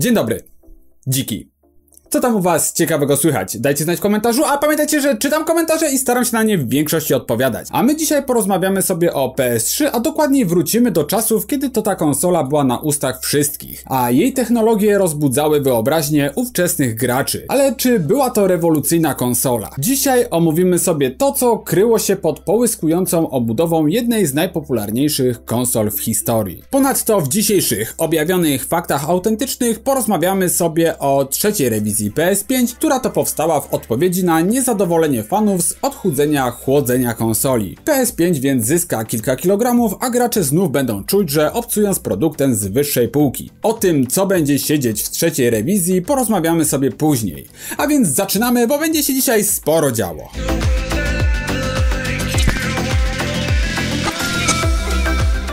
Dzień dobry, dziki. Co tam u was ciekawego słychać? Dajcie znać w komentarzu, a pamiętajcie, że czytam komentarze i staram się na nie w większości odpowiadać. A my dzisiaj porozmawiamy sobie o PS3, a dokładniej wrócimy do czasów, kiedy to ta konsola była na ustach wszystkich, a jej technologie rozbudzały wyobraźnię ówczesnych graczy. Ale czy była to rewolucyjna konsola? Dzisiaj omówimy sobie to, co kryło się pod połyskującą obudową jednej z najpopularniejszych konsol w historii. Ponadto w dzisiejszych objawionych faktach autentycznych porozmawiamy sobie o trzeciej rewizji PS5, która to powstała w odpowiedzi na niezadowolenie fanów z odchudzenia, chłodzenia konsoli. PS5 więc zyska kilka kilogramów, a gracze znów będą czuć, że obcują z produktem z wyższej półki. O tym, co będzie siedzieć w trzeciej rewizji, porozmawiamy sobie później. A więc zaczynamy, bo będzie się dzisiaj sporo działo.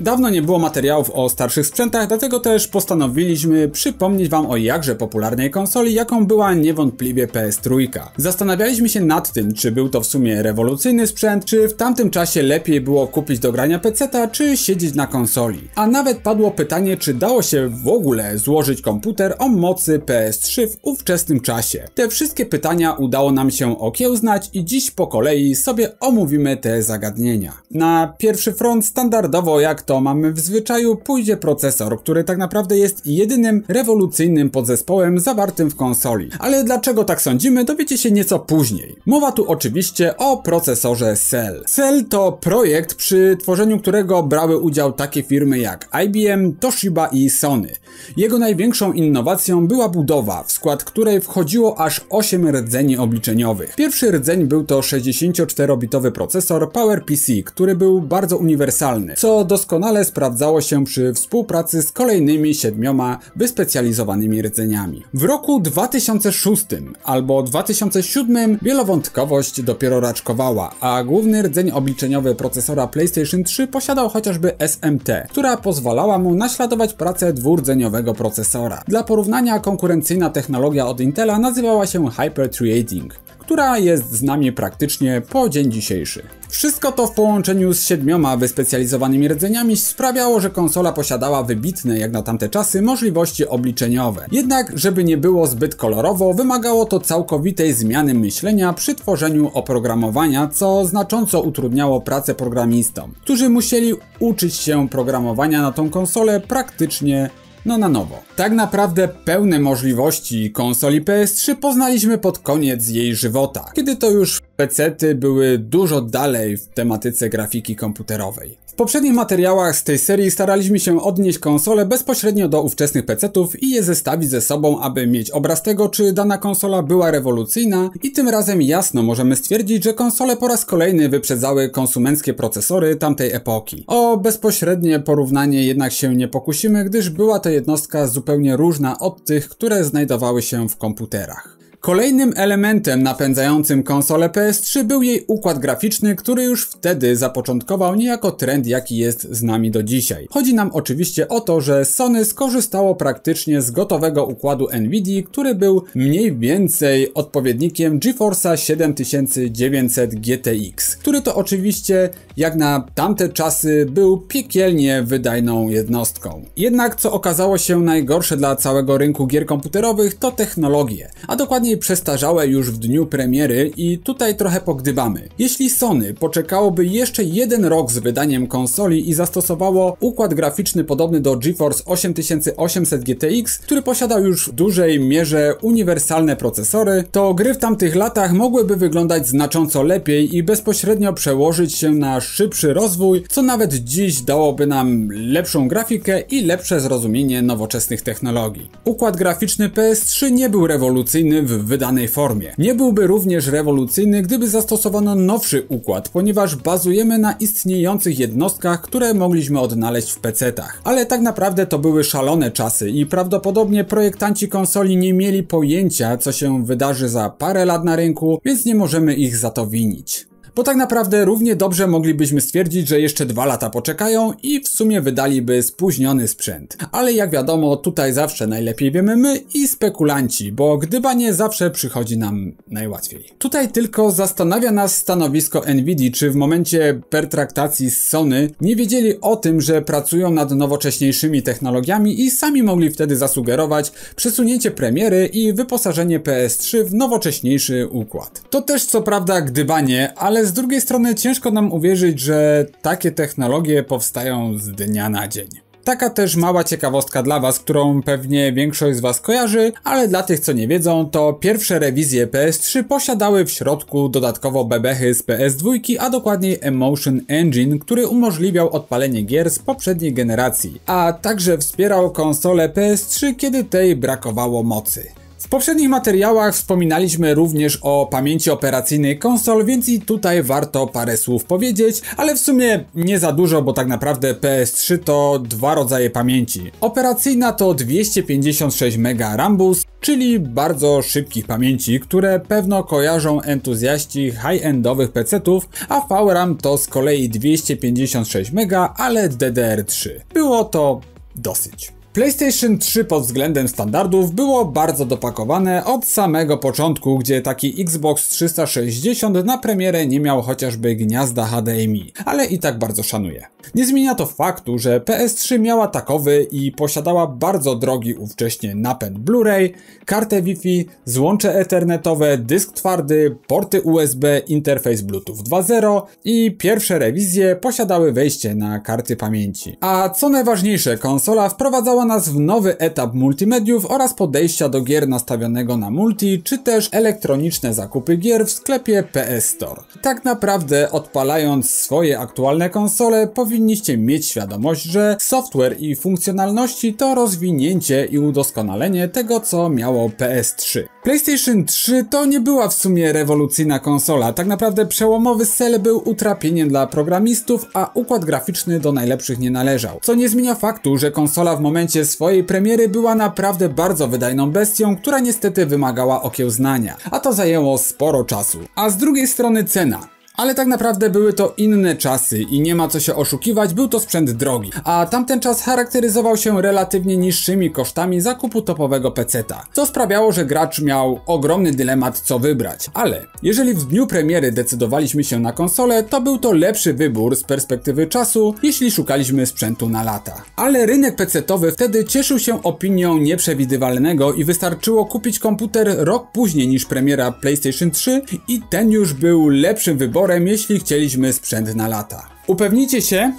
Dawno nie było materiałów o starszych sprzętach, dlatego też postanowiliśmy przypomnieć wam o jakże popularnej konsoli, jaką była niewątpliwie PS3. Zastanawialiśmy się nad tym, czy był to w sumie rewolucyjny sprzęt, czy w tamtym czasie lepiej było kupić do grania peceta, czy siedzieć na konsoli. A nawet padło pytanie, czy dało się w ogóle złożyć komputer o mocy PS3 w ówczesnym czasie. Te wszystkie pytania udało nam się okiełznać i dziś po kolei sobie omówimy te zagadnienia. Na pierwszy front standardowo, jak to mamy w zwyczaju, pójdzie procesor, który tak naprawdę jest jedynym rewolucyjnym podzespołem zawartym w konsoli. Ale dlaczego tak sądzimy, dowiecie się nieco później. Mowa tu oczywiście o procesorze Cell. Cell to projekt, przy tworzeniu którego brały udział takie firmy jak IBM, Toshiba i Sony. Jego największą innowacją była budowa, w skład której wchodziło aż 8 rdzeni obliczeniowych. Pierwszy rdzeń był to 64-bitowy procesor PowerPC, który był bardzo uniwersalny, co doskonale sprawdzało się przy współpracy z kolejnymi 7 wyspecjalizowanymi rdzeniami. W roku 2006 albo 2007 wielowątkowość dopiero raczkowała, a główny rdzeń obliczeniowy procesora PlayStation 3 posiadał chociażby SMT, która pozwalała mu naśladować pracę dwurdzeniowego procesora. Dla porównania konkurencyjna technologia od Intela nazywała się Hyper-Threading, która jest z nami praktycznie po dzień dzisiejszy. Wszystko to w połączeniu z 7 wyspecjalizowanymi rdzeniami sprawiało, że konsola posiadała wybitne, jak na tamte czasy, możliwości obliczeniowe. Jednak, żeby nie było zbyt kolorowo, wymagało to całkowitej zmiany myślenia przy tworzeniu oprogramowania, co znacząco utrudniało pracę programistom, którzy musieli uczyć się programowania na tą konsolę praktycznie na nowo. Tak naprawdę pełne możliwości konsoli PS3 poznaliśmy pod koniec jej żywota, kiedy to już pecety były dużo dalej w tematyce grafiki komputerowej. W poprzednich materiałach z tej serii staraliśmy się odnieść konsolę bezpośrednio do ówczesnych pecetów i je zestawić ze sobą, aby mieć obraz tego, czy dana konsola była rewolucyjna, i tym razem jasno możemy stwierdzić, że konsole po raz kolejny wyprzedzały konsumenckie procesory tamtej epoki. O bezpośrednie porównanie jednak się nie pokusimy, gdyż była to jednostka zupełnie różna od tych, które znajdowały się w komputerach. Kolejnym elementem napędzającym konsolę PS3 był jej układ graficzny, który już wtedy zapoczątkował niejako trend, jaki jest z nami do dzisiaj. Chodzi nam oczywiście o to, że Sony skorzystało praktycznie z gotowego układu NVIDII, który był mniej więcej odpowiednikiem GeForce'a 7900 GTX, który to oczywiście jak na tamte czasy był piekielnie wydajną jednostką. Jednak co okazało się najgorsze dla całego rynku gier komputerowych, to technologie, a dokładnie przestarzałe już w dniu premiery, i tutaj trochę pogdybamy. Jeśli Sony poczekałoby jeszcze jeden rok z wydaniem konsoli i zastosowało układ graficzny podobny do GeForce 8800 GTX, który posiadał już w dużej mierze uniwersalne procesory, to gry w tamtych latach mogłyby wyglądać znacząco lepiej i bezpośrednio przełożyć się na szybszy rozwój, co nawet dziś dałoby nam lepszą grafikę i lepsze zrozumienie nowoczesnych technologii. Układ graficzny PS3 nie był rewolucyjny w wydanej formie. Nie byłby również rewolucyjny, gdyby zastosowano nowszy układ, ponieważ bazujemy na istniejących jednostkach, które mogliśmy odnaleźć w pecetach. Ale tak naprawdę to były szalone czasy i prawdopodobnie projektanci konsoli nie mieli pojęcia, co się wydarzy za parę lat na rynku, więc nie możemy ich za to winić. Bo tak naprawdę równie dobrze moglibyśmy stwierdzić, że jeszcze 2 lata poczekają i w sumie wydaliby spóźniony sprzęt. Ale jak wiadomo, tutaj zawsze najlepiej wiemy my i spekulanci, bo gdybanie zawsze przychodzi nam najłatwiej. Tutaj tylko zastanawia nas stanowisko NVIDII, czy w momencie pertraktacji z Sony nie wiedzieli o tym, że pracują nad nowocześniejszymi technologiami i sami mogli wtedy zasugerować przesunięcie premiery i wyposażenie PS3 w nowocześniejszy układ. To też co prawda gdybanie, ale z drugiej strony ciężko nam uwierzyć, że takie technologie powstają z dnia na dzień. Taka też mała ciekawostka dla was, którą pewnie większość z was kojarzy, ale dla tych co nie wiedzą, to pierwsze rewizje PS3 posiadały w środku dodatkowo bebechy z PS2, a dokładniej Emotion Engine, który umożliwiał odpalenie gier z poprzedniej generacji, a także wspierał konsolę PS3, kiedy tej brakowało mocy. W poprzednich materiałach wspominaliśmy również o pamięci operacyjnej konsol, więc i tutaj warto parę słów powiedzieć, ale w sumie nie za dużo, bo tak naprawdę PS3 to 2 rodzaje pamięci. Operacyjna to 256 MB RAMbus, czyli bardzo szybkich pamięci, które pewno kojarzą entuzjaści high-endowych PC-ów, a VRAM to z kolei 256 MB, ale DDR3. Było to dosyć. PlayStation 3 pod względem standardów było bardzo dopakowane od samego początku, gdzie taki Xbox 360 na premierę nie miał chociażby gniazda HDMI, ale i tak bardzo szanuję. Nie zmienia to faktu, że PS3 miała takowy i posiadała bardzo drogi ówcześnie napęd Blu-ray, kartę Wi-Fi, złącze ethernetowe, dysk twardy, porty USB, interfejs Bluetooth 2.0 i pierwsze rewizje posiadały wejście na karty pamięci. A co najważniejsze, konsola wprowadzała nas w nowy etap multimediów oraz podejścia do gier nastawionego na multi, czy też elektroniczne zakupy gier w sklepie PS Store. Tak naprawdę odpalając swoje aktualne konsole powinniście mieć świadomość, że software i funkcjonalności to rozwinięcie i udoskonalenie tego, co miało PS3. PlayStation 3 to nie była w sumie rewolucyjna konsola, tak naprawdę przełomowy Cell był utrapieniem dla programistów, a układ graficzny do najlepszych nie należał. Co nie zmienia faktu, że konsola w momencie swojej premiery była naprawdę bardzo wydajną bestią, która niestety wymagała okiełznania, a to zajęło sporo czasu. A z drugiej strony cena. Ale tak naprawdę były to inne czasy i nie ma co się oszukiwać, był to sprzęt drogi, a tamten czas charakteryzował się relatywnie niższymi kosztami zakupu topowego peceta, co sprawiało, że gracz miał ogromny dylemat co wybrać. Ale jeżeli w dniu premiery decydowaliśmy się na konsolę, to był to lepszy wybór z perspektywy czasu, jeśli szukaliśmy sprzętu na lata. Ale rynek pecetowy wtedy cieszył się opinią nieprzewidywalnego i wystarczyło kupić komputer rok później niż premiera PlayStation 3 i ten już był lepszym wyborem, jeśli chcieliśmy sprzęt na lata. Upewnijcie się,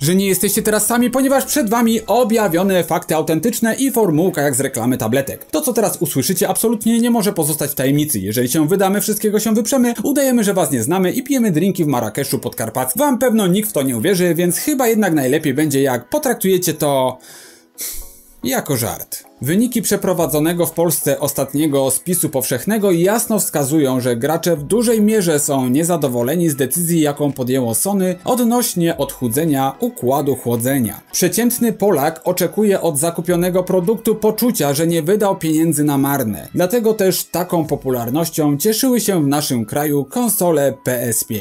że nie jesteście teraz sami, ponieważ przed wami objawione fakty autentyczne i formułka jak z reklamy tabletek. To co teraz usłyszycie absolutnie nie może pozostać w tajemnicy. Jeżeli się wydamy, wszystkiego się wyprzemy, udajemy, że was nie znamy i pijemy drinki w Marrakeszu Podkarpackim. Wam pewno nikt w to nie uwierzy, więc chyba jednak najlepiej będzie jak potraktujecie to jako żart. Wyniki przeprowadzonego w Polsce ostatniego spisu powszechnego jasno wskazują, że gracze w dużej mierze są niezadowoleni z decyzji, jaką podjęło Sony odnośnie odchudzenia układu chłodzenia. Przeciętny Polak oczekuje od zakupionego produktu poczucia, że nie wydał pieniędzy na marne. Dlatego też taką popularnością cieszyły się w naszym kraju konsole PS5.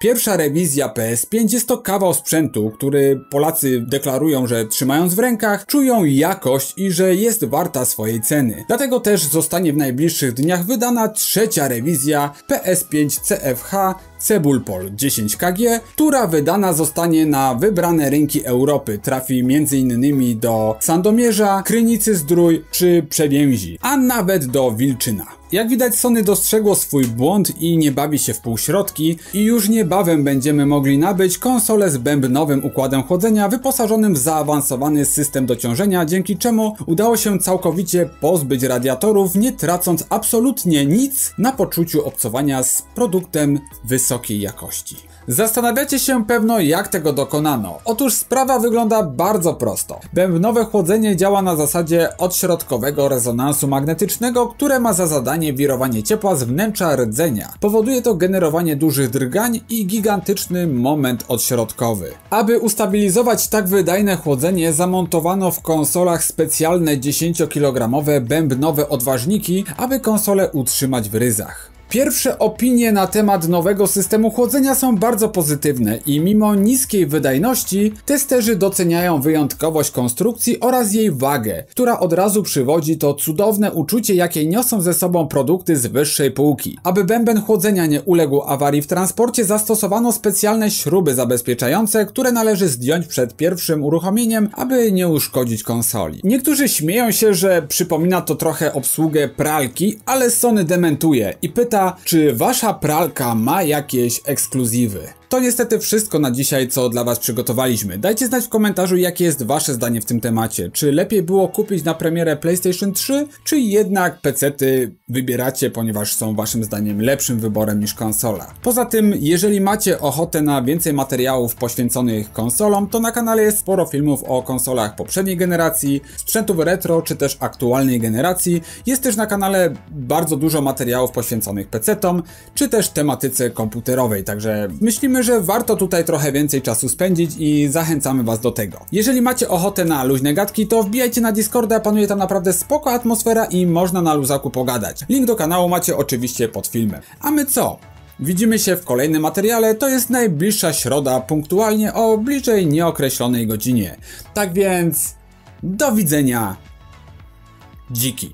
Pierwsza rewizja PS5 jest to kawał sprzętu, który Polacy deklarują, że trzymając w rękach, czują jakość i że jest warta swojej ceny. Dlatego też zostanie w najbliższych dniach wydana trzecia rewizja PS5 CFH Cebulpol 10KG, która wydana zostanie na wybrane rynki Europy. Trafi m.in. do Sandomierza, Krynicy Zdrój czy Przewięzi, a nawet do Wilczyna. Jak widać, Sony dostrzegło swój błąd i nie bawi się w półśrodki i już niebawem będziemy mogli nabyć konsolę z bębnowym układem chłodzenia wyposażonym w zaawansowany system dociążenia, dzięki czemu udało się całkowicie pozbyć radiatorów, nie tracąc absolutnie nic na poczuciu obcowania z produktem wysokiej jakości. Zastanawiacie się pewno, jak tego dokonano. Otóż sprawa wygląda bardzo prosto. Bębnowe chłodzenie działa na zasadzie odśrodkowego rezonansu magnetycznego, które ma za zadanie wirowanie ciepła z wnętrza rdzenia. Powoduje to generowanie dużych drgań i gigantyczny moment odśrodkowy. Aby ustabilizować tak wydajne chłodzenie, zamontowano w konsolach specjalne 10-kilogramowe bębnowe odważniki, aby konsolę utrzymać w ryzach. Pierwsze opinie na temat nowego systemu chłodzenia są bardzo pozytywne i mimo niskiej wydajności testerzy doceniają wyjątkowość konstrukcji oraz jej wagę, która od razu przywodzi to cudowne uczucie, jakie niosą ze sobą produkty z wyższej półki. Aby bęben chłodzenia nie uległ awarii w transporcie, zastosowano specjalne śruby zabezpieczające, które należy zdjąć przed pierwszym uruchomieniem, aby nie uszkodzić konsoli. Niektórzy śmieją się, że przypomina to trochę obsługę pralki, ale Sony dementuje i pyta, czy wasza pralka ma jakieś ekskluzywy? To niestety wszystko na dzisiaj, co dla was przygotowaliśmy. Dajcie znać w komentarzu, jakie jest wasze zdanie w tym temacie. Czy lepiej było kupić na premierę PlayStation 3, czy jednak pecety wybieracie, ponieważ są waszym zdaniem lepszym wyborem niż konsola? Poza tym, jeżeli macie ochotę na więcej materiałów poświęconych konsolom, to na kanale jest sporo filmów o konsolach poprzedniej generacji, sprzętów retro, czy też aktualnej generacji. Jest też na kanale bardzo dużo materiałów poświęconych pecetom, czy też tematyce komputerowej, także myślimy, że warto tutaj trochę więcej czasu spędzić i zachęcamy was do tego. Jeżeli macie ochotę na luźne gadki, to wbijajcie na Discorda, panuje tam naprawdę spoko atmosfera i można na luzaku pogadać. Link do kanału macie oczywiście pod filmem. A my co? Widzimy się w kolejnym materiale, to jest najbliższa środa, punktualnie o bliżej nieokreślonej godzinie. Tak więc do widzenia, dziki.